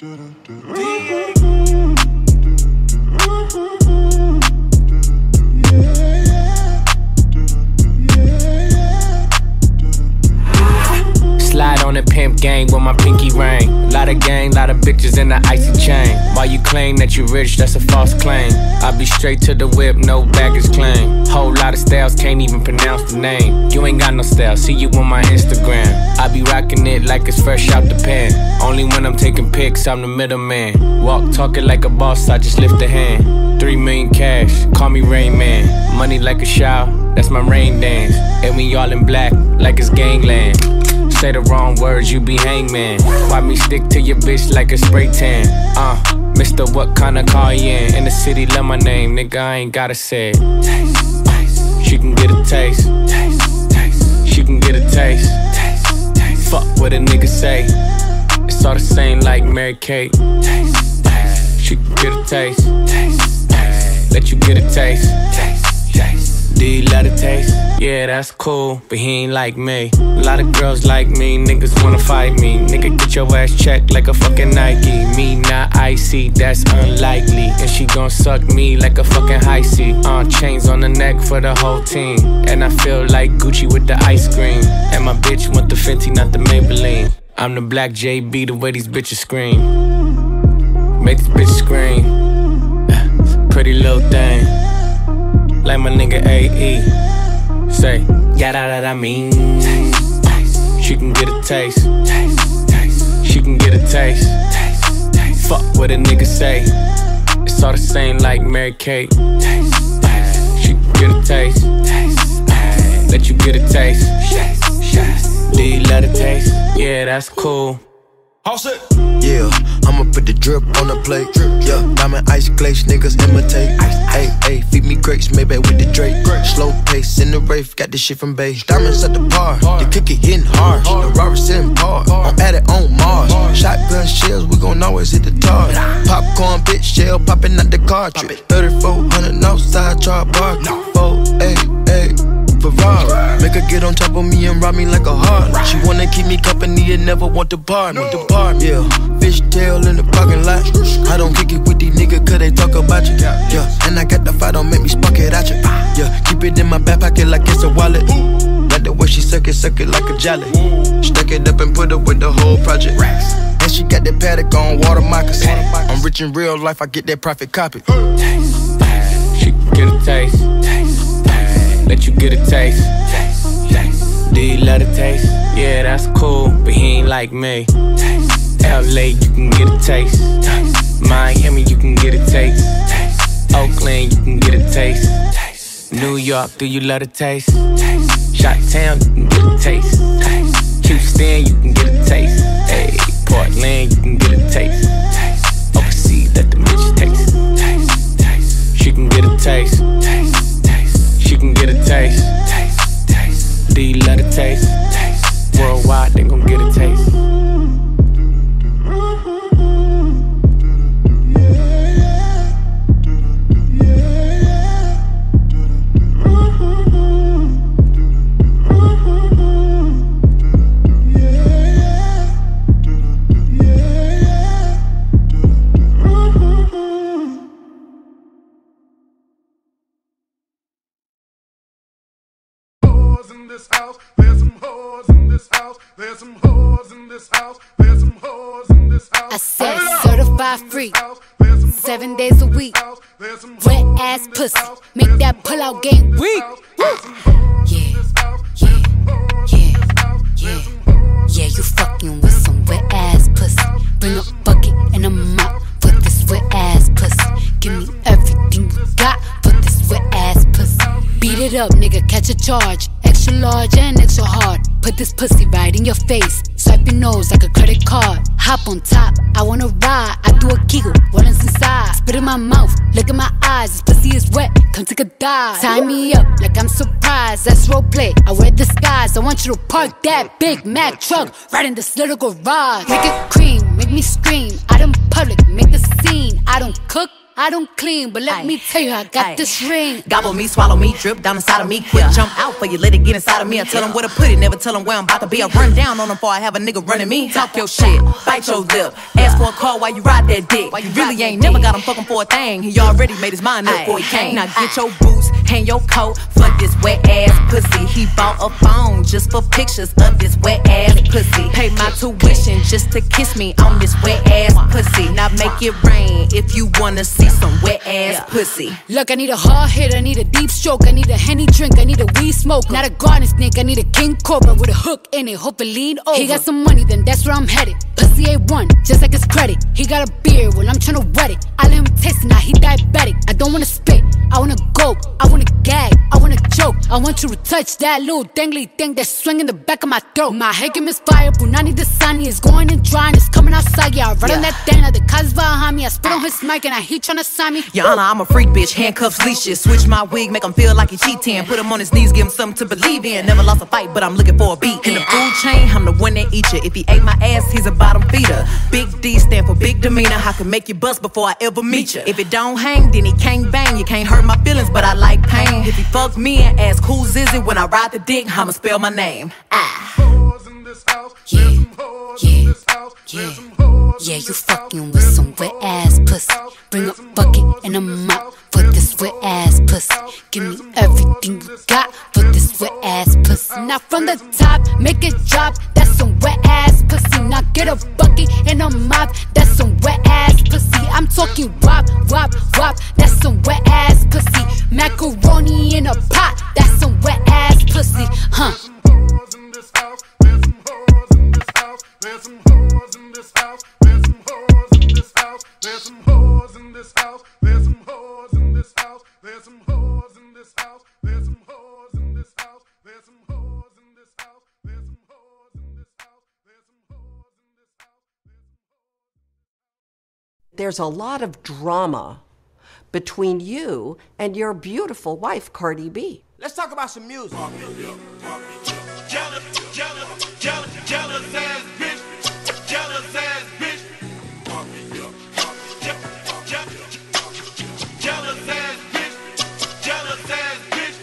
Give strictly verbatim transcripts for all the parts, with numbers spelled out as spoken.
Slide on the pimp gang with my pinky ring. Lot of gang, lot of bitches in the icy chain. While you claim that you rich, that's a false claim. I be straight to the whip, no baggage claim. Whole lot of styles, can't even pronounce the name. You ain't got no style, see you on my Instagram. I be rocking it like it's fresh out the pen. Only when I'm taking pics, I'm the middleman. Walk talking like a boss, I just lift a hand. Three million cash, call me Rain Man. Money like a shower, that's my rain dance. And we all in black, like it's gangland. Say the wrong words, you be hangman. Why me stick to your bitch like a spray tan? Uh, mister, what kind of car you in? In the city, love my name, nigga, I ain't gotta say it. Taste, taste. She can get a taste. Taste, taste. She can get a taste. Taste, taste. Fuck what a nigga say. It's all the same like Mary Kate. Taste, taste. She can get a taste. Taste, taste. Let you get a taste. Taste, taste. Do you love the taste? Yeah, that's cool, but he ain't like me. A lot of girls like me, niggas wanna fight me. Nigga, get your ass checked like a fucking Nike. Me not icy, that's unlikely. And she gon' suck me like a fucking high C. Uh, chains on the neck for the whole team. And I feel like Gucci with the ice cream. And my bitch want the Fenty, not the Maybelline. I'm the black J B, the way these bitches scream. Make this bitch scream. Pretty little thing. Like my nigga A E. Say, yeah, that I mean. Taste, taste. She can get a taste. Taste, taste. She can get a taste. Taste, taste. Fuck what a nigga say. It's all the same like Mary Kate. Taste, taste. She can get a taste. Taste, taste. Let you get a taste. Taste, taste. Do you love the taste? Yeah, that's cool. All set. Yeah, I'ma put the drip on the plate. Yeah, diamond ice glaze, niggas imitate. Hey, hey, feed me grapes, maybe with the Drake. Slow pace in the rave, got this shit from Bay. Diamonds at the bar, the cookie hitting hard. The Robert's in par, I'm at it on Mars. Shotgun shells, we gon' always hit the target. Popcorn, bitch, shell popping out the cartridge. thirty-four hundred outside, char bar. Four, eight, eight. Ferrari. Make her get on top of me and rob me like a heart. She wanna keep me company and never want to bar me. No. Yeah, fish tail in the parking lot. I don't kick it with these niggas cause they talk about you. Yeah, and I got the fight, don't make me spark it at you. Yeah, keep it in my back pocket like it's a wallet. Like the way she suck it, suck it like a jelly. Stuck it up and put it with the whole project. And she got that paddock on water moccasin. I'm rich in real life, I get that profit copy. Taste, taste. She can get a taste. Taste, taste. Let you get a taste. Taste, taste. Do you love the taste? Yeah, that's cool, but he ain't like me. Taste, L A, you can get a taste. Taste, Miami, you can get a taste. Taste, Oakland, you can get a taste. Taste, New York, do you love the taste? Taste, Chi-Town, you can get a taste. Taste, Houston, you can get a taste. Hey, Portland, you can get a taste. Taste, overseas, let the bitch taste. Taste, taste. She can get a taste. Taste, taste. She can get a taste. Taste, taste. Do you love the taste? Worldwide, they gon' get a taste. This house, there's some whores in this house, there's some whores in this house, there's some whores in this house. I said certified freak, seven days a week, wet ass pussy, make that pull out game weak. Yeah, yeah, yeah, yeah, yeah, you fucking with some wet ass pussy. Bring a bucket and a mop for this wet ass pussy. Give me everything you got for this wet ass pussy. Beat it up, nigga, catch a charge. Extra large and extra hard. Put this pussy right in your face. Swipe your nose like a credit card. Hop on top, I wanna ride. I do a kegel, rollins inside. Spit in my mouth, look in my eyes. This pussy is wet, come take a dive. Tie me up like I'm surprised. That's roleplay, I wear disguise. I want you to park that Big Mac truck right in this little garage. Make it cream, make me scream. Out in public, make a scene. I don't cook, I don't clean, but let Aye. me tell you, I got Aye. this ring. Gobble me, swallow me, drip down inside of me. Quick yeah. jump out for you, let it get inside of me. I tell them where to put it, never tell them where I'm about to be. I run down on them before I have a nigga running me. Talk your shit, bite your lip. Ask for a call while you ride that dick. You really ain't never got him fucking for a thing. He already made his mind up before he came. Now get your boots, hang your coat, fuck this wet ass pussy. He bought a phone just for pictures of this wet ass pussy. Pay my tuition just to kiss me on this wet ass pussy. Now make it rain if you wanna see some wet ass yeah. pussy. Look, I need a hard hit, I need a deep stroke, I need a Henny drink, I need a weed smoke. Not a garden snake, I need a king cobra with a hook in it, hope it lean over. He got some money, then that's where I'm headed. Pussy A one, just like his credit. He got a beard, well I'm tryna wet it. I let him taste it, now he diabetic. I don't wanna spit, I wanna go, I wanna gag, I wanna choke. I want you to touch that little dangly thing that's swinging the back of my throat. My head game is fire, Punani Dasani is going and drying, it's coming outside, yeah. I run yeah. on that thing, now the cuz behind me, I spit on his mic and I heat tryna sign me. Your Honor, I'm a freak bitch, handcuffs, leashes. Switch my wig, make him feel like he cheating. Put him on his knees, give him something to believe in. Never lost a fight, but I'm looking for a beat. In the food chain, I'm the one that eat you. If he ate my ass, he's a bottom feeder. Big D stand for big demeanor. I can make you bust before I ever meet you. If it don't hang, then he can't bang. You can't hurt my feelings, but I like pain. If he fuck me and ask who's is it, when I ride the dick, I'ma spell my name. Ah. Yeah, yeah, yeah, yeah, you fucking with some wet ass pussy. Bring a bucket and a mop for this wet ass pussy. Give me everything you got for this wet ass pussy. Now from the top, make it drop, that's some wet ass pussy. Now get a bucket and a mop, that's some wet ass pussy. I'm talking wop, wop, wop, that's some wet ass pussy. Macaroni in a pot, that's some wet ass pussy, huh? There's some whores in this house, there's some whores in this house, there's some whores in this house, there's some whores in this house, there's some whores in this house, there's some whores in this house, there's some whores in this house, there's some whores in this house, there's some whores in this house. There's a lot of drama between you and your beautiful wife, Cardi B. Let's talk about some music. Jealous, jealous, jealous, jealous ass bitch, jealous ass bitch, jealous ass bitch, jealous ass bitch.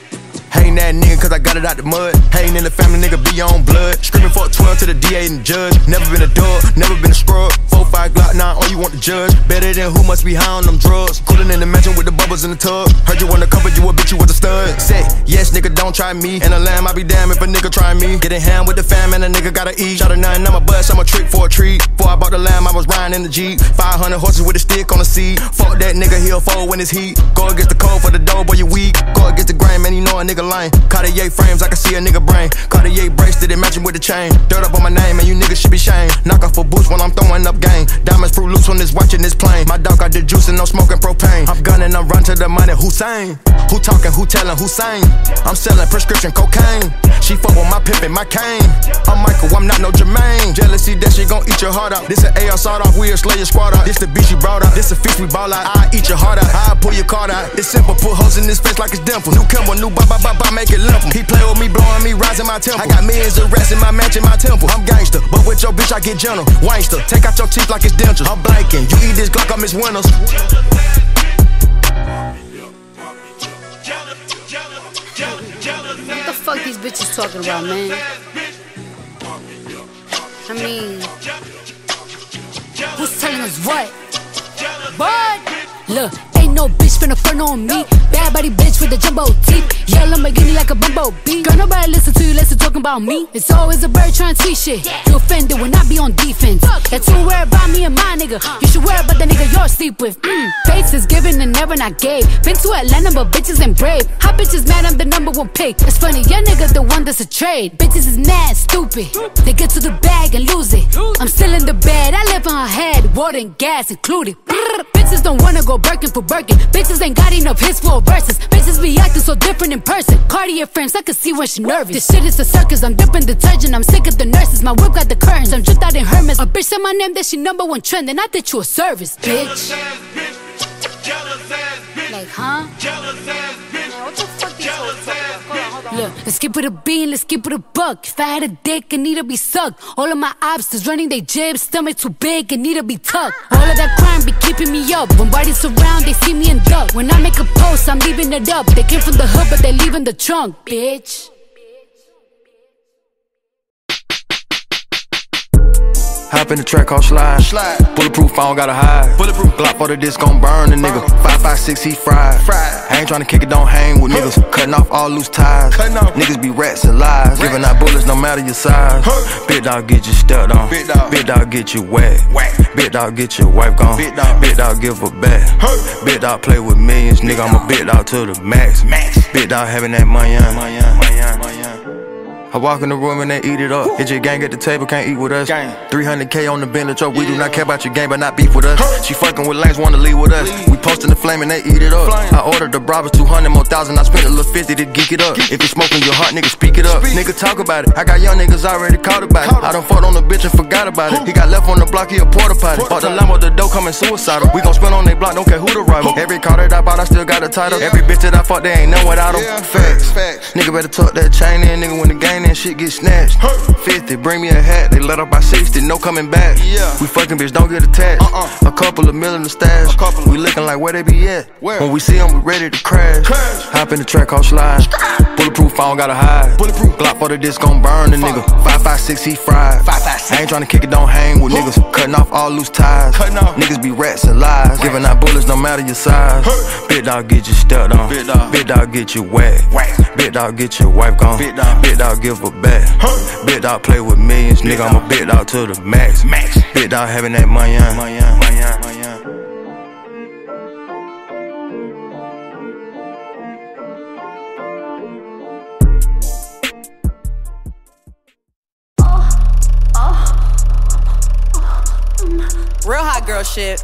Hating that nigga cause I got it out the mud. Hating in the family, nigga be on blood. Screaming for a twelve to the D A and the judge. Never been a dog, never been a scrub. Four five Glock nine, all you want to judge. Better than who must be high on them drugs. Cooling in the mansion with the bubbles in the tub. Heard you undercover, you a bitch, you was a stud. Say, yes nigga, don't try me. And a lamb, I be damn if a nigga try me. Get in hand with the fam and a nigga gotta eat. Shot a nine, I'm a bus, I'm a trick for a treat. Before I bought the lamb, I was riding in the Jeep. Five hundred horses with a stick on the seat. Fuck that nigga, he'll fold when it's heat. Go against the cold for the dough, boy, you weak. Go against the grain, man, you know a nigga lying. Cartier frames, I can see a nigga brain. Cartier bracelet, matching with the chain. Dirt up on my name, and you niggas should be shamed. Knock off for boots when I'm throwing up game. Diamonds fruit loose when it's watching this plane. My dog got the juice and I'm smoking propane. I'm gunning, I'm running to the money. Hussein, who talking, who telling, who sang? I'm selling prescription cocaine. She fuck with my pimpin', my cane. I'm Michael, I'm not no Jermaine. Jealousy, that shit gon' eat your heart out. This an A R sawed off, we'll slay your squad out. This the beach you brought out, this a feast we ball out. I eat your heart out, I pull your card out. It's simple, put hoes in this face like it's dimple. New Kimber, new ba ba ba ba, make it limp. He play with me, blowing me, rising my temple. I got millions of rats in my match in my temple. I'm gangster, but with your bitch I get gentle. Wangster, take out your teeth like it's dentures. I'm blanking, you eat this Glock, I miss winners. What the fuck these bitches talking about, man? I mean, who's telling us what? But look, no bitch finna front on me. Bad body bitch with the jumbo teeth. Yeah, Lamborghini like a bumbo bee. Girl, nobody listen to you, listen talking about me. It's always a bird trying to see shit. You offended when I be on defense. That's who worry about me and my nigga. You should worry about the nigga you're sleep with. mm. Fates is given and never not gave. Been to Atlanta, but bitches ain't brave. Hot bitches mad, I'm the number one pick. It's funny, your nigga the one that's a trade. Bitches is mad, stupid. They get to the bag and lose it. I'm still in the bed, I live on her head. Water and gas included. Bitches don't wanna go Birkin for Birkin. Bitches ain't got enough hits for verses. Bitches be acting so different in person. Cartier frames, I can see when she nervous. This shit is a circus, I'm dipping detergent. I'm sick of the nurses, my whip got the curtains. I'm dripped out in Hermes. A bitch said my name, that she number one trend. And I did you a service, bitch. Jealous ass bitch. Jealous ass bitch. Like, huh? Jealous ass bitch. Man, what the fuck these hoes talking about? Hold on, hold on. Look, let's skip with a bean, let's skip with a buck. If I had a dick, it need to be sucked. All of my obstacles running they jibs. Stomach too big, it need to be tucked. All of that crime be keeping me up. When bodies around, they see me in duck. When I make a post, I'm leaving it up. They came from the hood, but they leaving the trunk, bitch. Hop in the track, called slide. slide. Bulletproof, I don't gotta hide. Bulletproof. Glock for the disc, gon' burn the nigga. five five six, he fried. fried. I ain't tryna kick it, don't hang with huh. niggas. Cutting off all loose ties. Off. Niggas be rats and lies. Rats. Giving out bullets, no matter your size. Huh. Big dog get you stepped on. Big dog, Big dog get you wet. Whack. Big dog get your wife gone. Big dog, Big dog give her back. Huh. Big dog play with millions, nigga. I'm a big dog to the max. max. Big dog having that money on. Money on. Money on. Money on. I walk in the room and they eat it up. It's your gang at the table, can't eat with us. Three hundred K on the bend of truck. We do not care about your gang, but not beef with us. She fucking with lanes, wanna leave with us. We posting the flame and they eat it up. I ordered the bravas, two hundred more thousand. I spent a little fifty to geek it up. If you smoking your heart, nigga, speak it up. Nigga, talk about it. I got young niggas already caught about it. I done fought on the bitch and forgot about it. He got left on the block, he a porta potty. Bought the Lambo, the dough coming suicidal. We gon' spin on they block, don't care who the rival. Every car that I bought, I still got a title. Every bitch that I fucked, they ain't know without them. Facts. Nigga better tuck that chain in, nigga, when the gang and shit get snatched. Fifty, bring me a hat. They let up by sixty, no coming back. Yeah. We fucking bitch, don't get attached. Uh-uh. A couple of million to stash. A couple. We looking like where they be at. Where? When we see them, we ready to crash. crash. Hop in the track, call slide. Bulletproof, I don't gotta hide. Bulletproof. Glock for the disc, gon' burn the nigga. five five six, he fried. five five six. I ain't tryna kick it, don't hang with niggas. Cutting off all loose ties. Cutting off. Niggas be rats and lies. Giving out bullets, no matter your size. Hurt. Big dog get you stepped on. Big dog, Big dog get you wet. Whack. Big dog get your wife gone. Big dog, Big dog give her back. Huh. Big dog play with millions, big nigga. Dog. I'm a big dog to the max. max. Big dog having that money on. Money on. Money on. Money on. Real hot girl shit.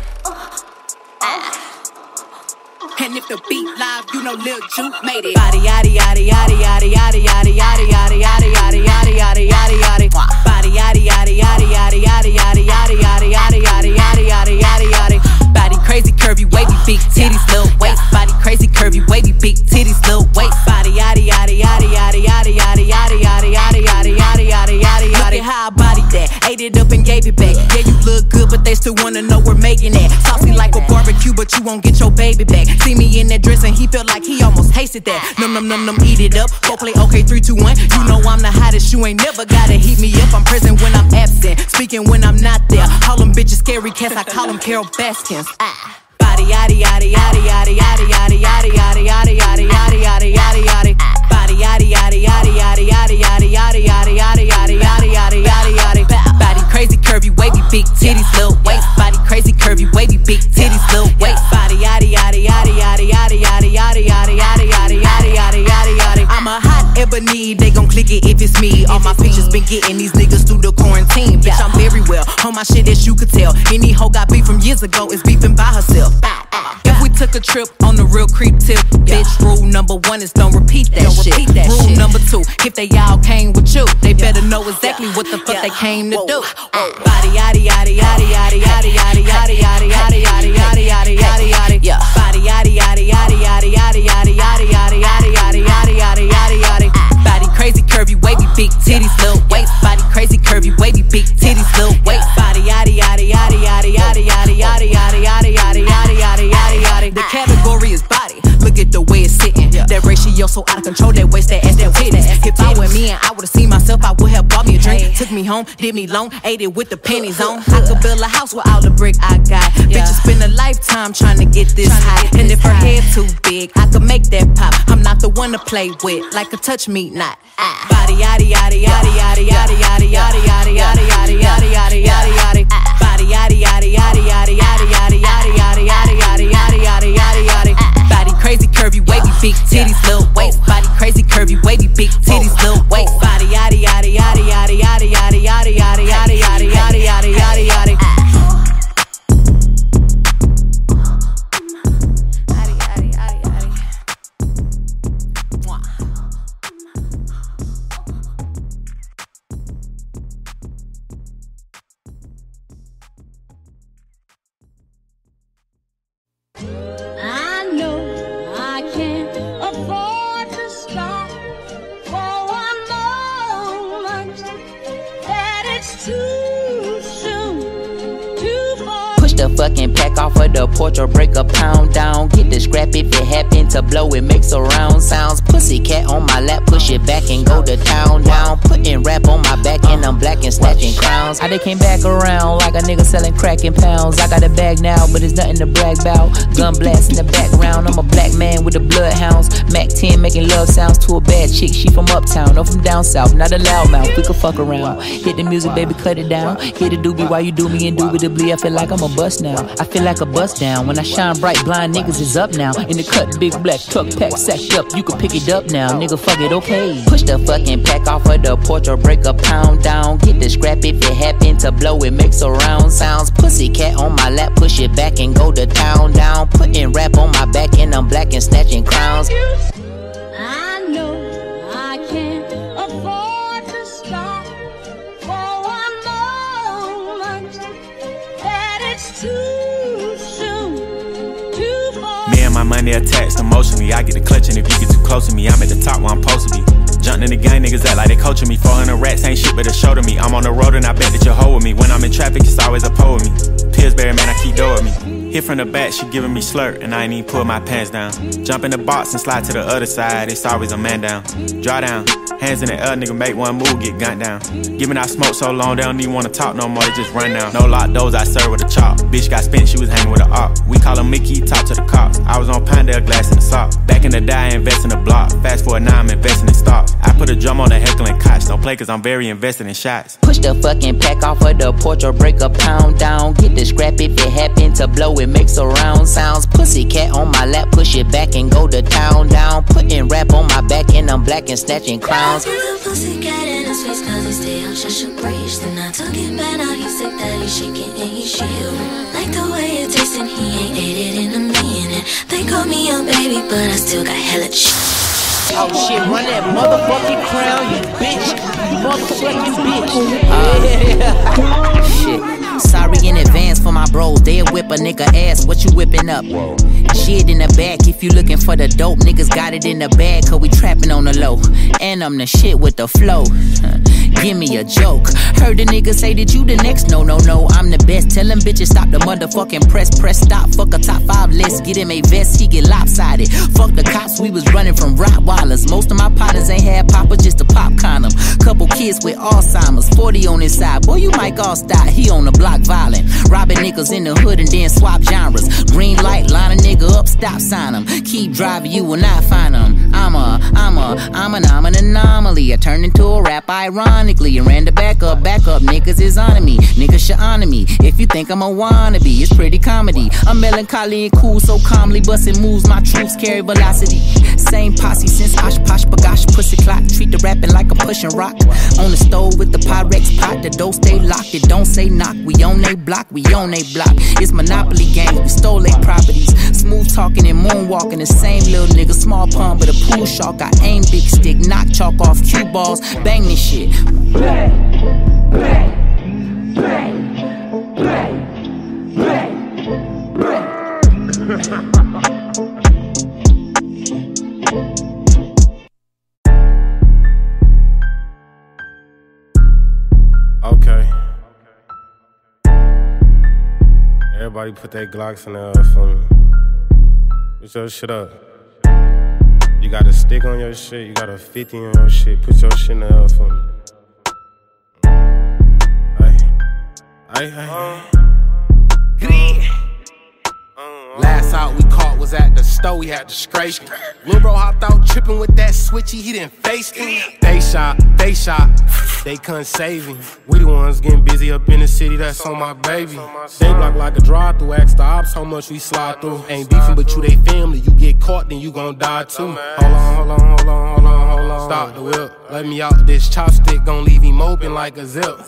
And if the beat live, you know Lil Juke made it. Body yaddy yaddy yaddy yaddy yaddy yaddy yaddy yaddy yaddy yaddy yaddy yaddy yaddy yaddy. Body yaddy yaddy yaddy yaddy yaddy yaddy yaddy yaddy yaddy yaddy yaddy yaddy yaddy. Body crazy curvy wavy big titties little waist. Body crazy curvy wavy big titties little waist. Body yaddy yaddy yaddy yaddy yaddy yaddy yaddy yaddy yaddy yaddy yaddy yaddy yaddy yaddy. How I bodied that, ate it up and gave it back. Yeah, you look good, but they still wanna know we're making it. Saucy like a barbecue, but you won't get your baby back. See me in that dress and he felt like he almost tasted that. Num num num num, eat it up. Go play okay, three, two, one. You know I'm the hottest. You ain't never gotta heat me up. I'm present when I'm absent, speaking when I'm not there. Call them bitches scary cats. I call them Carol Baskins. Ah. Body yaddy yaddy yaddy yaddy yaddy yaddy yaddy yaddy yaddy yaddy yaddy yaddy yaddy. Body yaddy yaddy yaddy yaddy yaddy yaddy yaddy yaddy yaddy yaddy yaddy yaddy yaddy. Body crazy curvy wavy big titties little waist. Body crazy curvy wavy big titties little waist. Body yaddy yaddy yaddy yaddy yaddy yaddy yaddy yaddy yaddy yaddy yaddy yaddy yaddy. I'm a hot ebony, they gon' click it if it's me. All my pictures been getting these niggas through the quarantine. Bitch, I'm very well on my shit as you could tell. Any hoe got beef from years ago is beefing by herself. If we took a trip on the real creep tip, yeah. Bitch, rule number one is don't repeat that don't shit. Repeat that rule shit. Number two, if they all came with you, they yeah. better know exactly yeah. what the fuck yeah. they came to Whoa. do. Whoa. Body yaddy yaddy yaddy yaddy yaddy yaddy yaddy yaddy yaddy yaddy yaddy yaddy yaddy yaddy. Yeah. Body yaddy yaddy yaddy yaddy yaddy yaddy yaddy yaddy yaddy yaddy yaddy yaddy yaddy. Body crazy curvy wavy big titties little waist. Body crazy curvy wavy big titties little waist. Body yaddy yaddy yaddy yaddy yaddy yaddy yaddy yaddy yaddy yaddy yaddy. Yaddy, yaddy, yaddy. The category is body. Look at the way it's sitting. Yeah. That ratio so out of control. That waist, that ass, that witness. If I were me and I would've seen myself, I would have bought me a drink. Hey. Took me home, did me long, ate it with the pennies on. I could build a house with all the brick I got. Yeah. Bitch, I spend a lifetime trying to get this high. Get this and if high. Her head too big, I could make that pop. I'm not the one to play with, like a touch me not. Ah. Body yaddy yaddy yaddy yaddy yaddy yaddy yaddy yaddy yaddy yaddy yaddy yaddy yaddy yaddy. Body yaddy yaddy yaddy yaddy yaddy yaddy yaddy yaddy. Yaddy, yaddy, yaddy, yaddy, yaddy. Body crazy, curvy, wavy, big titties, little waist. Body crazy, curvy, wavy, big titties, little waist. Body yaddy, yaddy, yaddy, yaddy, yaddy, yaddy, yaddy, yaddy, yaddy, yaddy, yaddy, yaddy, yaddy, yaddy. I know I can't afford to stop. can pack off of the porch or break a pound down. Get the scrap if it happen to blow, it makes a round sounds. Pussycat on my lap, push it back and go to town down. Putting rap on my back and I'm black and stacking crowns. I done came back around like a nigga selling crack in pounds. I got a bag now, but it's nothing to brag about. Gun blast in the background, I'm a black man with the bloodhounds. Mac ten making love sounds to a bad chick. She from uptown or from down south, not a loudmouth. We could fuck around. Hit the music, baby, cut it down. Hit the doobie while you do me, indubitably. I feel like I'm a bust now. I feel like a bust down. When I shine bright, blind niggas is up now. In the cut, big black truck pack sacked up. You can pick it up now, nigga, fuck it, okay. Push the fucking pack off of the porch or break a pound down. Get the scrap if it happen to blow, it makes a round sounds. Pussycat on my lap, push it back and go to town down. Putting rap on my back and I'm black and snatching crowns. I know I can't afford to stop for one moment, that it's too soon, too far. Me and my money attached emotionally. I get a clutch and if you get too close to me, I'm at the top where I'm supposed to be. Jumped in the game, niggas act like they coaching me. Four hundred rats ain't shit but a show to me. I'm on the road and I bet that you're hoeing me. When I'm in traffic, it's always a pole with me. Pillsbury, man, I keep door with me. Hit from the back, she giving me slurp, and I ain't even pull my pants down. Jump in the box and slide to the other side, it's always a man down. Draw down, hands in the air, nigga, make one move, get gunned down. Giving out smoke so long, they don't even wanna talk no more, they just run down. No lock doors, I serve with a chop. Bitch got spent, she was hanging with a op. We call her Mickey, talk to the cops. I was on Pinedale, glass in the sock. Back in the day, I invest in the block. Fast forward now, I'm investing in stock. I put a drum on a heckling couch. Don't play cause I'm very invested in shots. Push the fucking pack off of the porch or break a pound down. Get the scrap if it happen to blow, it makes a round sounds. Pussycat on my lap, push it back and go to town down. Putting rap on my back and I'm black and snatching crowns. Threw the pussycat in his face cause he stay on such a breach. Then I took it back, now he's sick that he's shaking and he's shielding. Like the way it tastes and he ain't ate it in a minute. They call me a baby but I still got hella shit. Oh shit, run that motherfucking crown, you bitch. You motherfucking bitch. Uh, shit. Sorry in advance for my bros. They'll whip a nigga ass. What you whipping up? Shit in the back. If you looking for the dope, niggas got it in the bag. Cause we trapping on the low. And I'm the shit with the flow. Give me a joke. Heard the nigga say that you the next. No, no, no, I'm the best. Tell them bitches stop the motherfucking press. Press stop, fuck a top five list. Get him a vest, he get lopsided. Fuck the cops, we was running from Rottweilers. Most of my partners ain't had popper, just a pop condom. Couple kids with Alzheimer's, forty on his side. Boy, you Mike Allstott, he on the block violent. Robbing niggas in the hood and then swap genres. Green light, line a nigga up, stop sign him. Keep driving, you will not find him. I'm a, I'm a, I'm an, I'm an anomaly. I turned into a rap ironic. And ran the back up, back up, niggas is honor me. Niggas should honor me. If you think I'm a wannabe, it's pretty comedy. I'm melancholy and cool, so calmly busting moves. My troops carry velocity. Same posse since Osh Posh Bagosh Pussy Clock. Treat the rapping like a pushing rock. On the stove with the Pyrex pot. The door stay locked, it don't say knock. We on they block, we on they block. It's Monopoly game, we stole they properties. Smooth talking and moonwalking. The same little nigga, small pond but a pool shark. I aim big stick, knock chalk off cue balls. Bang this shit. Play, play, play, play, play, play. Okay. Everybody put their Glocks in there for me. Put your shit up. You got a stick on your shit, you got a fifty on your shit. Put your shit in there for me. Aye, aye. Uh, Last out we caught was at the store, we had to scrape it. Lil bro hopped out tripping with that switchy, he didn't face it. They shot, they shot, they couldn't save him. We the ones getting busy up in the city, that's on my baby. They block like a drive through, ask the ops how much we slide through. Ain't beefing but you they family, you get caught then you gon' die too. Hold on, hold on, hold on, hold on, hold on. Stop the whip, let me out this chopstick, gon' leave him open like a zip.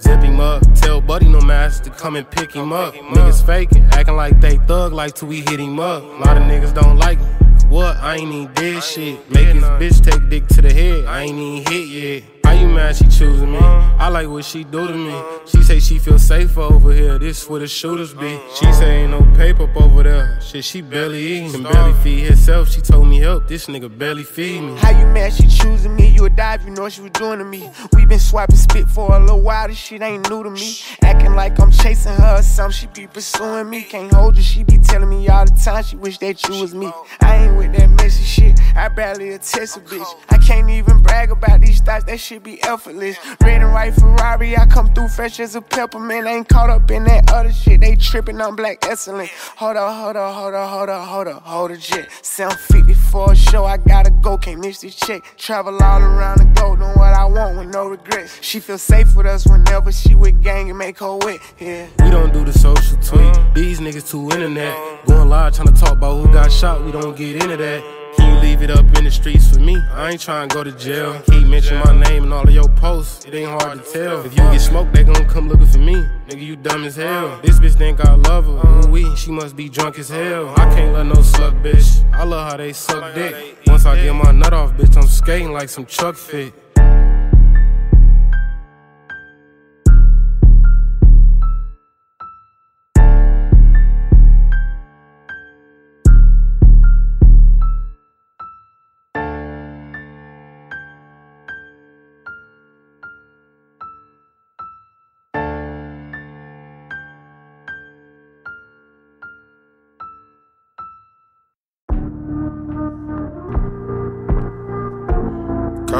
Zip him up, tell buddy no master, come and pick him up. Niggas faking, acting like they thug, like till we hit him up. A lot of niggas don't like me. What? I ain't even did shit. Make his bitch take dick to the head, I ain't even hit yet. I you mad she choosing me? I like what she do to me. She say she feel safer over here, this where the shooters be. She say ain't no paper up over there, shit she barely eating. Can barely feed herself, she told me help, this nigga barely feed me. How you mad she choosing me? You a dive, you know what she was doing to me. We been swiping spit for a little while, this shit ain't new to me. Acting like I'm chasing her or something, she be pursuing me. Can't hold you, she be telling me all the time she wish that you was me. I ain't with that messy shit, I barely attest a bitch. I can't even brag about these thoughts, that shit be effortless. Red and white Ferrari, I come through fresh as a peppermint. I ain't caught up in that other shit, they tripping on black excellent. Hold up, hold up, hold up, hold up, hold up, hold up, jet. seven fifty for a show, I gotta go, can't miss this check. Travel all around the globe, doing what I want with no regrets. She feel safe with us whenever she with gang and make her wet, yeah. We don't do the social tweet, these niggas too internet. Going live, trying to talk about who got shot, we don't get into that. You leave it up in the streets for me, I ain't tryna go to jail. Keep mentioning my name in all of your posts, it ain't hard to tell. If you get smoked, they gon' come looking for me. Nigga, you dumb as hell. This bitch think I love her, we, she must be drunk as hell. I can't let no suck bitch, I love how they suck dick. Once I get my nut off, bitch, I'm skating like some truck fit.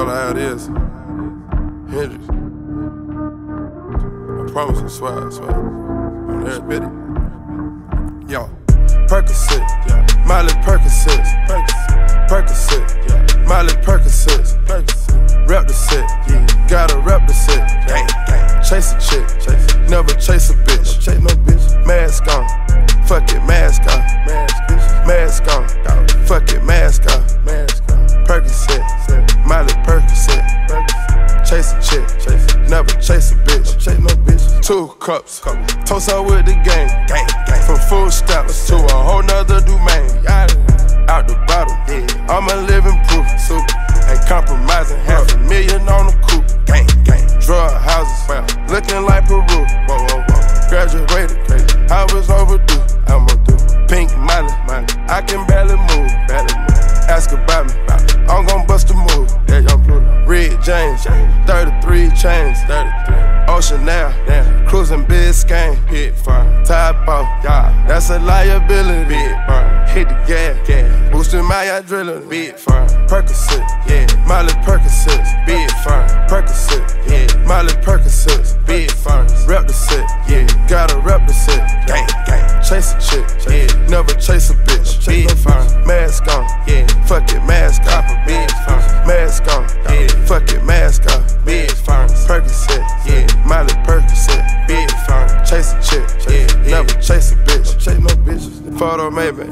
How it is, Hendrix. I promise you, swear, I swear. On every bit of it. Yo, Percocet, Miley Percocet, Percocet, Miley Percocet. Rep the set, gotta rep the set. Chase a chick, never chase a bitch. Chase no bitch. Mask on, fuck it, mask on, mask on, fuck it, mask on, mask on. Percocet, Miley Percocet. Chase a chick, chase it. Never chase a bitch. Chase no bitch. Two cups, cup. Toast out with the gang. Gang, gang. From food stamps to a whole nother domain. Out the bottle, yeah. I'm a living proof. Super. Ain't compromising, half a million on the coupe. Gang, gang. Drug houses, wow. Looking like Peru. Whoa, whoa, whoa. Graduated, crazy. I was overdue. I'm a dude. Pink Miley, Miley. I can barely move. Barely move. Ask about me, I'm gon' bust a move. Red James, thirty-three chains. Ocean now, cruising Biscayne. Top off, that's a liability. Hit the gas, boosting my adrenaline. Percocet, Miley Percocet. Percocet, Miley Percocet. Rep the set, gotta rep the set. Chase a chick, never chase a bitch. Mask on, fuck it, mask off a bitch. Mask on, fuck it, mask off. Bitch, Percocet, Miley Percocet. Chase a chick, never chase a bitch. Chase no bitches. Photo maybe,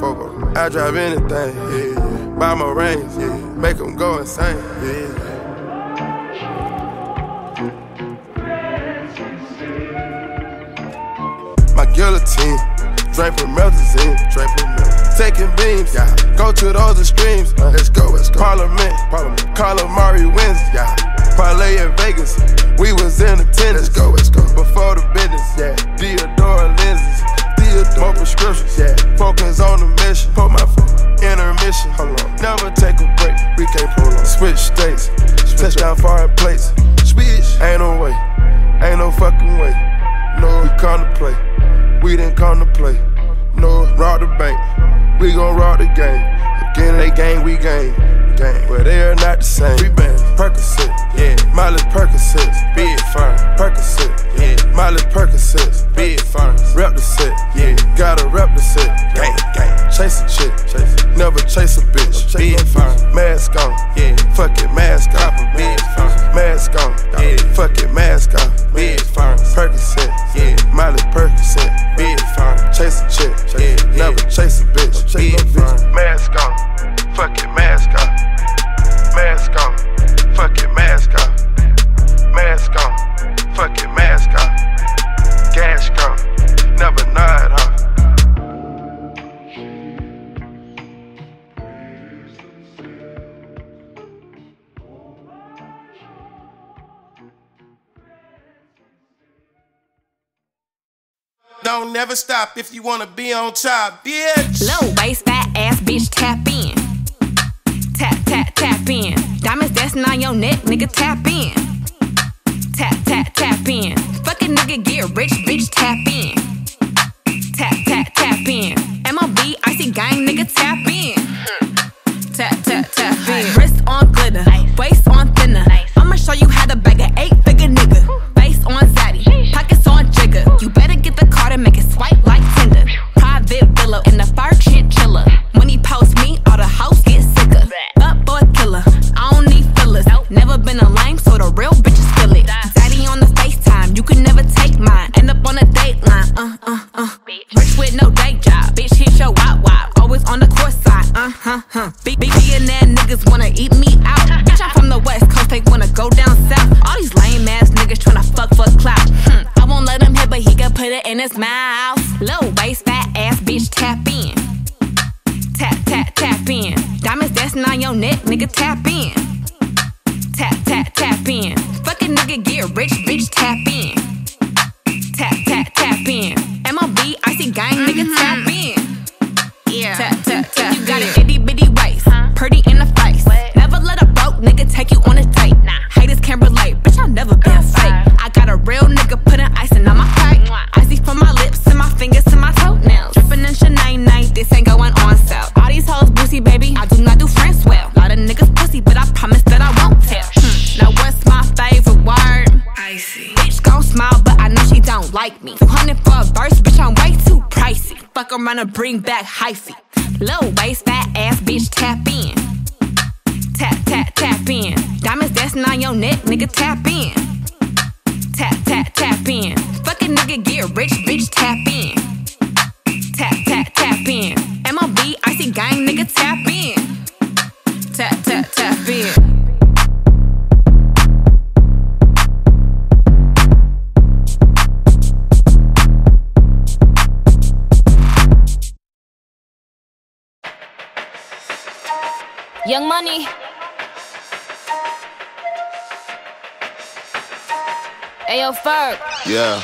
I drive anything. Buy my rings, make them go insane. My guillotine, draping melazine, draping melazine. Taking beams, yeah. Go to those extremes. Uh, let's go, let's go. Parliament, Parliament. Carla Murray wins, yeah. Parlay in Vegas, we was in attendance. Let's go, let's go. Before the business, yeah. Deodora lenses, Deodora. More prescriptions, yeah. Focus on the mission. Put my phone, intermission. Hold on, never take a break. We can't pull on. Switch states, touchdown foreign plates. Switch, ain't no way, ain't no fucking way. No, we come to play, we didn't come to play. No, rob the bank. We gon' rock the game. Again, they gang, we gang. Gang. But they are not the same. We bang. Percocet, yeah. Miley Percocet. Big firm. Percocet, yeah. Miley Percocet. Big firm. Rep the set, yeah. Gotta rep the set. Gang, gang. Chase a chick, chase it. Never chase a bitch. Big firm. Mask on, yeah. Fuck it, mask off. Big firm. Mask on, yeah. Fuck it, mask off. Big firm. Percocet, yeah. Miley Percocet. Big firm. Chase a chick, chase it. Never chase a bitch. Big firm. Mask on, fuck it, mask off. Mask on, fuck it, mask off. Mask on, fuck it, mask off. Gas on, never nod off. never stop if you wanna be on top, bitch. Low waist, fat ass, bitch, tap in. Tap, tap, tap in. Diamonds dancing on your neck, nigga, tap in. Tap, tap, tap in. Fucking nigga, get rich, bitch, tap in. Tap, tap, tap in. M L B, Icy Gang, nigga, tap in. Tap, tap, tap in. Wrist on glitter, waist on thinner. I'ma show you how to bag an eight-figure nigga. Base on Zaddy, pockets on Jigger. You better get the card and make it swipe like Tinder. Private villa in the fire chinchilla. When he posts me, all the house get sicker. Up for a killer, I don't need fillers. Never been a lame, so the real bitch is feel it. Zaddy on the FaceTime, you can never take mine. End up on a date line, uh, uh, uh. Rich with no day job, bitch hit your wop wop. Always on the court side, uh, huh, huh. Big billionaire niggas wanna eat me out. Bitch, I'm from the West Coast, they wanna go down south. All these lame ass niggas tryna fuck for clout. Hm, I won't let him hit, but he can put it in his mouth. Low waist, fat ass, bitch, tap in. Tap, tap, tap in. Diamonds dancing on your neck, nigga, tap in. Tap, tap, tap in. Fucking nigga, get rich, bitch, tap in. Tap, tap, tap in. M L B, Icy Gang, nigga, mm-hmm. Tap in. Yeah. Tap, tap, tap. You got an itty bitty waist, huh? Pretty in the face. What? Never let a broke nigga take you on a date. Nah. Haters can't relate, bitch, I'll never be a fake. I got a real nigga putting icing on my cake. Icy from my lips to my fingers to my toenails. Dripping in Shanae night, this ain't going on sale. All these hoes boozy, baby, I do not do friends well. A lot of niggas pussy, but I promise that I won't tell. Now what's my favorite word? Icy. Bitch gon' smile, but I know she don't like me. Two hundred for a verse, bitch, I'm way too pricey. Fuck around and bring back hyphy. Low waist, fat ass, bitch, tap in. Tap, tap, tap in. Diamonds dancing on your neck, nigga, tap in. Tap, tap, tap in. Fucking nigga, get rich, bitch, tap in. Tap, tap, tap in. M L B, Icy Gang, nigga, tap in. Tap, tap, tap in. Young Money. Ayo, Ferg. Yeah.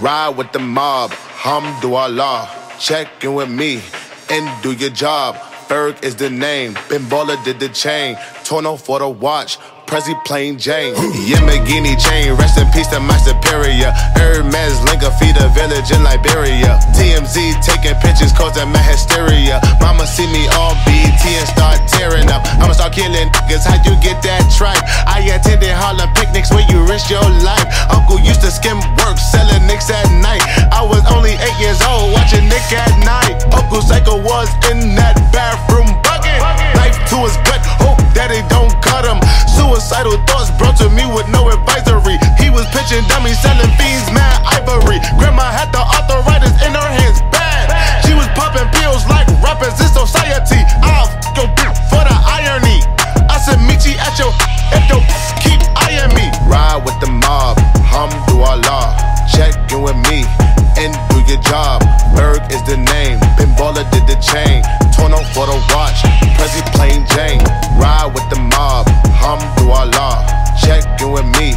Ride with the mob. Alhamdulillah. Check in with me and do your job. Ferg is the name. Benballer did the chain. Torno for the watch. Prezi plain Jane. Yamagini chain, rest in peace to my superior. Hermes linker, feed a village in Liberia. T M Z taking pictures, causing my hysteria. Mama see me on B T and start tearing up. I'ma start killing niggas, how you get that tripe? I attended Harlem picnics where you risk your life. Uncle used to skim work, selling nicks at night. I was only eight years old, watching Nick at night. Uncle Psycho was in that bathroom bucket. Knife to his gut, hope that he don't cut him. Suicidal thoughts brought to me with no advisory. He was pitching dummies, selling fiends, mad ivory. Grandma had the arthritis in her hands, bad. She was popping pills like rappers in society. I'll f*** your bitch for the irony. I said meet you at your if your keep eyeing me. Ride with the mob, alhamdulillah. Check in with me and do your job. Berg is the name, Benballer did the chain. Torno for the watch, Prezi plain Jane. Ride with the mob, alhamdulillah. Check in with me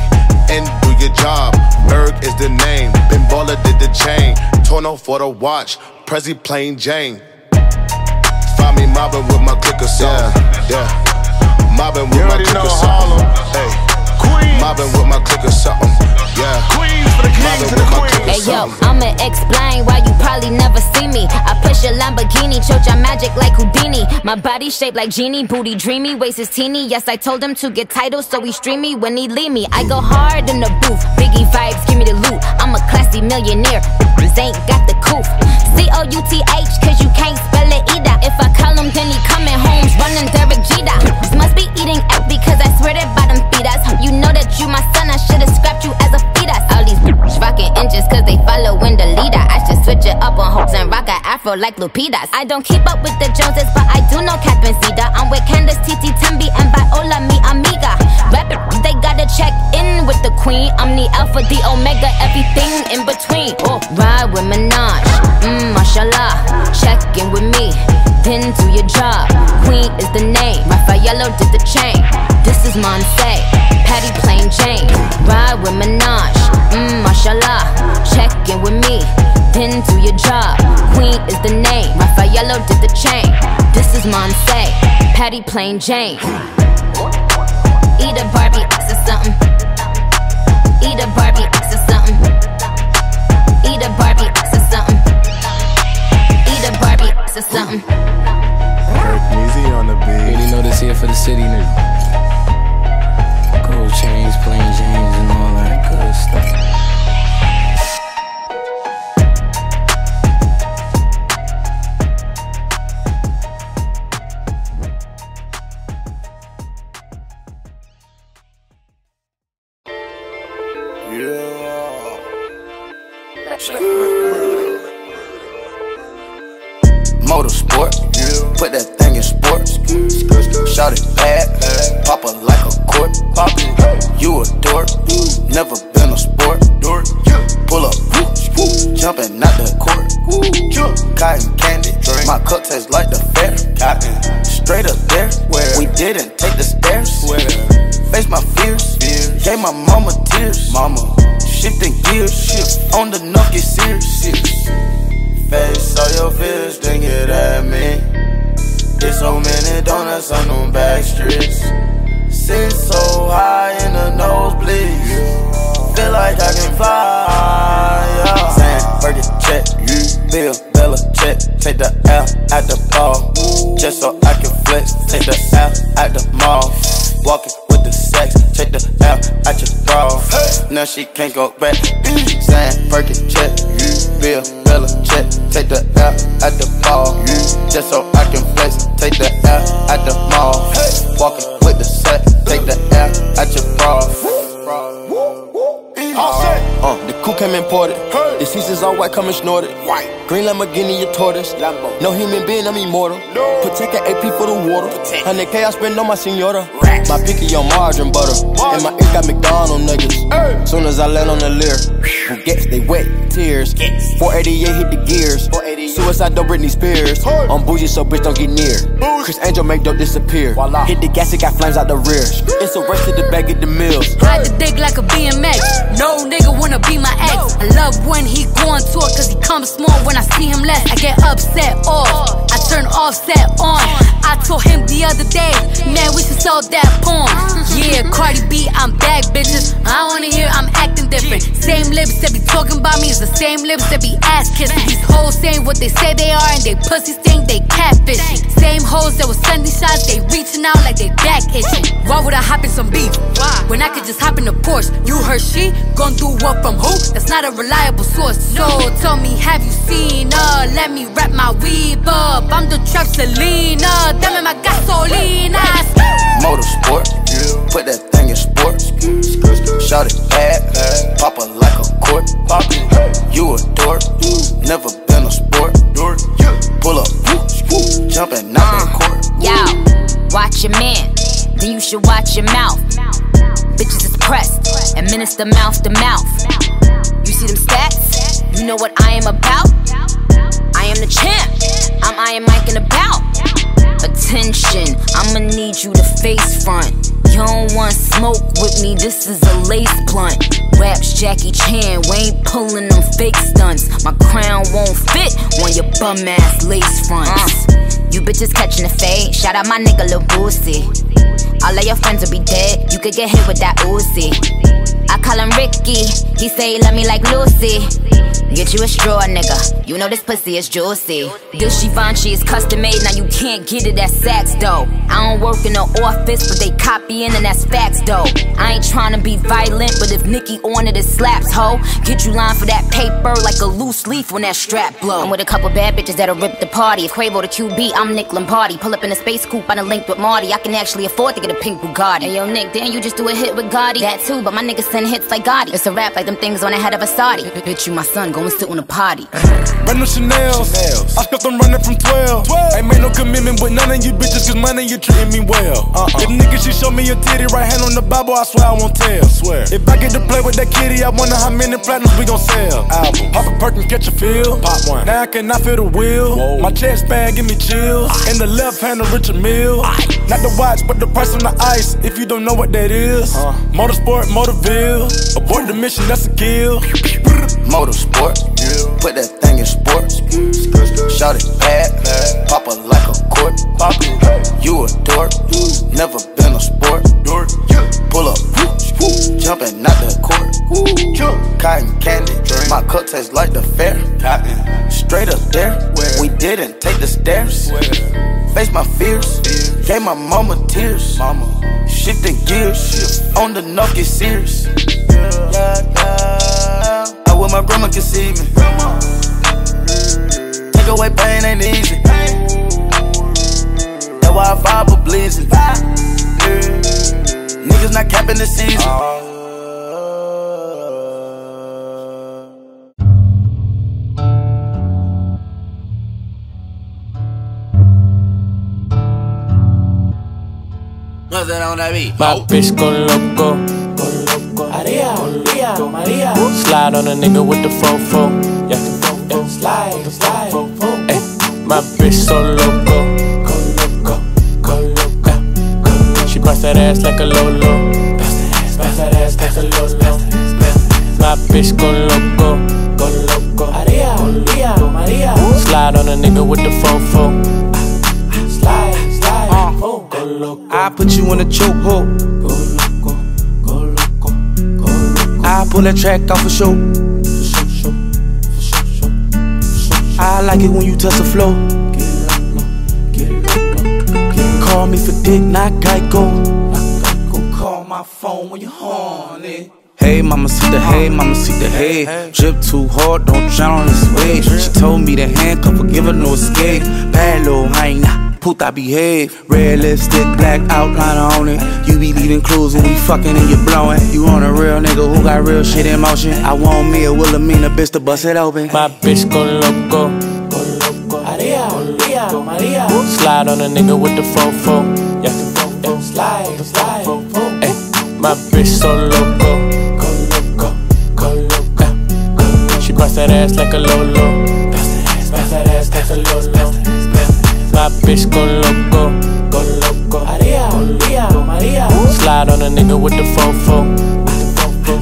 and do your job. Berg is the name, Benballer did the chain. Torno for the watch, Prezi plain Jane. Find me mobbing with my clicker song. Yeah, yeah. Mobbing with you my clicker song. Hey, mobbing with my clicker something. Yeah, Queens for the kings and the queens. Hey yo, I'ma explain why you probably never see me. I push a Lamborghini, choke your magic like Houdini. My body shaped like genie, booty dreamy, waist is teeny. Yes, I told him to get titles, so he streamy when he leave me. I go hard in the booth, Biggie vibes, give me the loot. I'm a classy millionaire, this ain't got the coof. C O U T H, cause you can't spell it either. If I call him, then he coming home, running Derek Jeter. This must be eating up because I swear that by them fetus. You know that you my son, I should've scrapped you as a fetus. All these bitches rockin' inches cause they followin' the leader. I should switch it up on hopes and rock a afro like Lupita's. I don't keep up with the Joneses, but I do know Captain Zeta. I'm with Candace, Titi, Tembi, and Viola, mi amiga. Rap, they gotta check in with the queen. I'm the alpha, the omega, everything in between. Oh, ride with Minaj, mmm, mashallah. Check in with me, then do your job. Queen is the name, Raffaello did the chain. This is Monse, Patty plain Jane. Ride with Minaj, mmm, mashallah. Check in with me. job. Queen is the name. Raffaello did the chain. This is Monse, Patty Plain Jane. Eat a Barbie X or something. Eat a Barbie X or something. Eat a Barbie X or something. Eat a Barbie X or something. Easy on the beat. Really know this here for the city, nigga. Gold chains, plain James, and all that good stuff. Put that thing in sports. Shout it bad. Pop her like a court. You a dork. Never been a sport. Pull up. Jumping out the court. Cotton candy. My cup tastes like the fair. Straight up there. We didn't take the stairs. Face my fears. Gave my mama tears. Shifting gears. On the knock, get serious. Face all your fears, then get at me. Get so many donuts on them back streets. Sit so high in the nosebleeds. Feel like I can fly, yeah. Sam, Burger, check, Bill, Bella, check. Take the L out the ball, just so I can flex. Take the L out the mall. Walking with the sex. Take the L out your bra. Now she can't go back. Sam, Burger, check, Bill, Bella, check. Take the L out the ball, just so I can flex. Take the L out the mall. Walking with the set. Take the L out your bra. Uh, uh, the coup came imported. The season's all white, coming snorted. Green Lamborghini, a tortoise. No human being, I'm immortal. Protect an A P for the water. one hundred K I spend on my senora. My pinky on margarine butter. And my ink got McDonald's nuggets. Soon as I land on the lyric, who gets they wet? Tears. four eighty-eight hit the gears. Suicide don't Britney Spears. I'm bougie, so bitch don't get near. Chris Angel make dope disappear. Hit the gas, it got flames out the rear. It's a race to the back of the mills. Ride the dick like a B M X. No nigga wanna be my ex. I love when he go on tour, cause he comes small. When I see him less, I get upset off. I turn offset on. I told him the other day, man, we should sell that porn. Yeah, Cardi B, I'm back, bitches. I wanna hear I'm acting different. Same lips that be talking about me is the same lips that be ass kissing. These hoes saying what they say they are, and they pussies think they catfish. Same hoes that was sending shots, they reaching out like they back itching. Why would I hop in some beef when I could just hop in a Porsche? You heard she gon' do what from who? That's not a reliable source. So tell me, have you seen her? Let me wrap my weave up. I'm the trap Selena. Dame my gasolinas. Motorsport, put that thing in sports. Shout it bad, pop her like a court. You a dork, never been a sport. Pull up, jumping out the court. Yo, watch your man, then you should watch your mouth. Bitches is pressed, administer mouth to mouth. You see them stats, you know what I am about. I am the champ, I'm Iron Mike and about. Attention, I'ma need you to face front. You don't want smoke with me, this is a lace blunt. Raps Jackie Chan, we ain't pulling them fake stunts. My crown won't fit on your bum ass lace fronts. uh, You bitches catching the fade, shout out my nigga Lil Boosie. All of your friends will be dead, you could get hit with that Uzi. I call him Ricky, he say he love me like Lucy. Get you a straw, nigga, you know this pussy is juicy. This Givenchy is custom made, now you can't get it at Saks, though. I don't work in the office, but they copying and that's facts, though. I ain't tryna be violent, but if Nicki on it, it slaps, ho. Get you lined for that paper like a loose leaf when that strap blow. I'm with a couple bad bitches that'll rip the party. If Quavo the Q B, I'm Nick Lombardi. Pull up in a space coupe, I'm linked with Marty. I can actually afford to get a pink Bugatti. And yo, Nick, didn't you just do a hit with Gotti? That too, but my niggas send hits like Gotti. It's a rap like them things on the head of a Saudi. Bitch, you my son, go and sit on a potty. Brand new Chanel's, I felt them running from twelve. twelve Ain't made no commitment with none of you bitches, cause money you treating me well. uh -uh. If nigga she show me a titty, right hand on the Bible, I swear I won't tell. Swear. If I get to play with that kitty, I wonder how many platinums we gon' sell. Album. Pop a perk and catch a feel. Pop one. Now I cannot feel the wheel. Whoa. My chest bag give me chills. In the left hand of Richard Mill. Not the watch, but the price on the ice, if you don't know what that is. uh. Motorsport, Motorville. Abort the mission, that's a kill. motorsport. Put that thing in sports. Shout it bad, pop her like a cork. You a dork, never been a sport. Pull up, jumping out the court. Cotton candy, my cup tastes like the fair. Straight up there, we didn't take the stairs. Face my fears, gave my mama tears. Shifting gears, on the knock it's serious. I wish my grandma could see me. Take away pain ain't easy. That's why I vibe with blizzard. Niggas not capping the season. My bitch go loco, go loco, Maria, Maria, Maria. Slide on a nigga with the fofo, yeah, yeah. Slide, slide, ay, my bitch so loco, go loco, go loco, go loco. She bust that ass like a lolo, bust that ass, bust that ass like a lolo. My bitch go loco, go loco, Maria, Maria, Maria. Slide on a nigga with the fofo. I put you in a chokehold. Go loco, go loco, go loco. I pull that track off a show. I like it when you touch the flow. Call me for dick, not Geico. Call my phone when you're horny. Hey, mama, see the hay, mama, see the hay. Drip too hard, don't drown on this wave. She told me to handcuff her, give her no escape. Bad little hyena. Puta behave. Red lipstick, black outline on it. You be leaving clues when we fucking and you blowing. You on a real nigga who got real shit in motion. I want me a Wilhelmina bitch to bust it open. My bitch go loco, go loco, Maria, Maria, Maria. Slide on a nigga with the fofo, yeah, yeah. Slide, slide, ay, my bitch so loco, go loco, go loco, go loco. She bust that ass like a lolo, bust that ass, bust that ass, that's a lolo. My bitch go loco, go loco, Maria, Maria, Maria. Slide on a nigga with the fofo,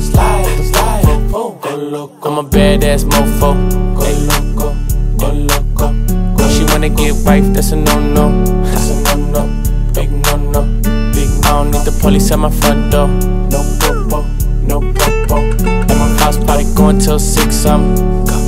slide, slide, fofo, go loco. I'm a badass mofo, go loco, go loco, go loco. She wanna get wife, that's a no-no, that's a no-no, big no-no, big no-no. I don't need the police at my front door, no popo, no popo. At my house party going till six, I'm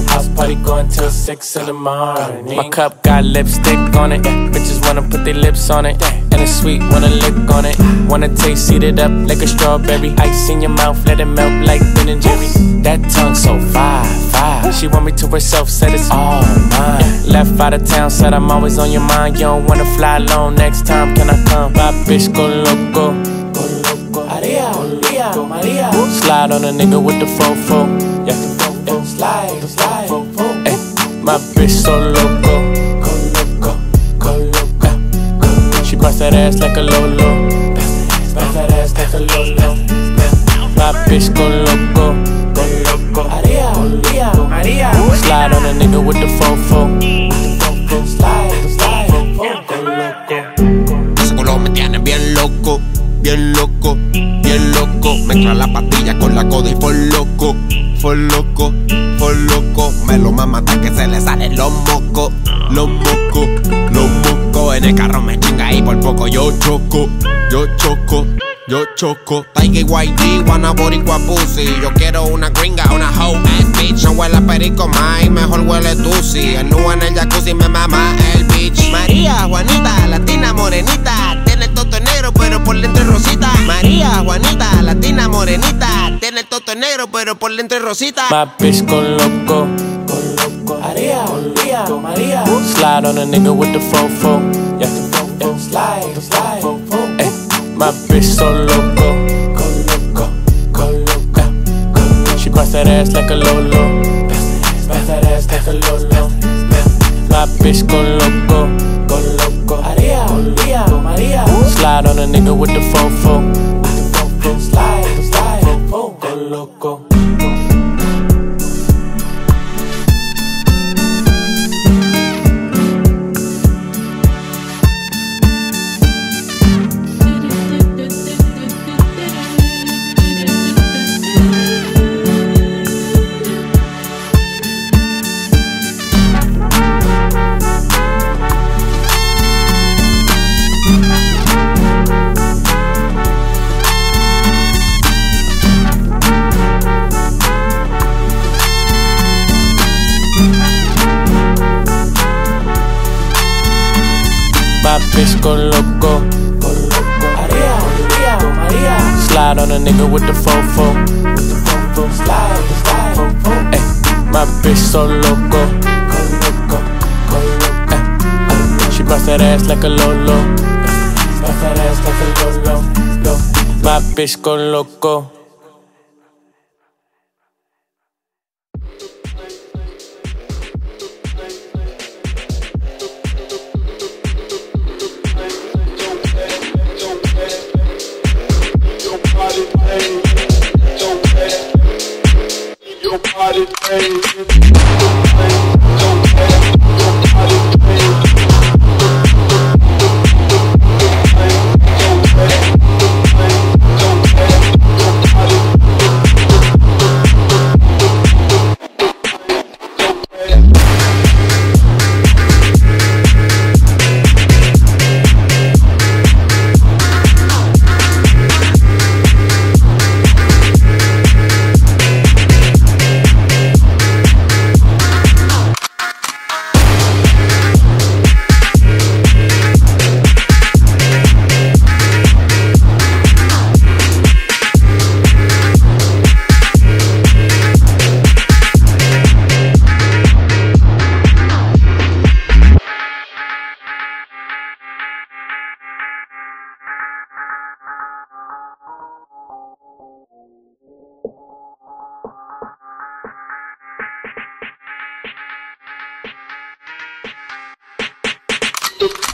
house party going till six in the morning. My cup got lipstick on it, yeah. Bitches wanna put their lips on it, yeah. And it's sweet, wanna lick on it. Wanna taste, eat it up like a strawberry. Ice in your mouth, let it melt like Ben and Jerry. That tongue so fire, fire. She want me to herself, said it's all mine, yeah. Left out of town, said I'm always on your mind. You don't wanna fly alone, next time can I come? My bitch go loco, go loco, Maria, Maria, Maria. Slide on a nigga with the fofo, yeah. Slide, slide, ay, my bitch so loco, go loco, go loco, go loco. She bust that ass like a lolo, bust that ass like a lolo. My bitch go loco, go loco, Maria, Maria, Maria. Slide on a nigga with the fofo, slide, slide, go loco. Ese culo me tiene bien loco, bien loco, bien loco. Mezcla la pastilla con la coda y por loco. For loco, for loco, me lo mama hasta que se le salen los mocos, los mocos, los mocos. En el carro me chinga y por poco yo choco, yo choco, yo choco. Tiger Y D, wanna boricua pussy. Yo quiero una gringa, una hoe ass bitch. No huele a perico, mai, mejor huele tusi. El nu en el jacuzzi me mama el bitch. María, Juanita, latina morenita. Tiene el toto negro pero por dentro es rosita. María, Juanita, latina morenita. Tiene el toto negro pero por dentro es rosita. My bitch go loco, go loco, María, María, María. Slide on a nigga with the fofo, yeah, yeah. Slide, slide, ay, my bitch so loco, go loco, go loco, go loco. She bust that ass like a lolo, bust that ass like a lolo. My bitch go loco, go loco, María, María, María. Slide on a nigga with the fofo, slide, slide, fofo, go loco. catfish, go loco. Maria, Maria, Maria. Slide on a nigga with the fofo. With the fofo, slide, slide, fofo. Ay, my bitch so loco. Go loco, go loco. Ay, she bust that ass like a lolo. Bust that ass like a lolo. Lo. My bitch go loco. Don't play, don't play, don't play, don't play, don't play. Thank you.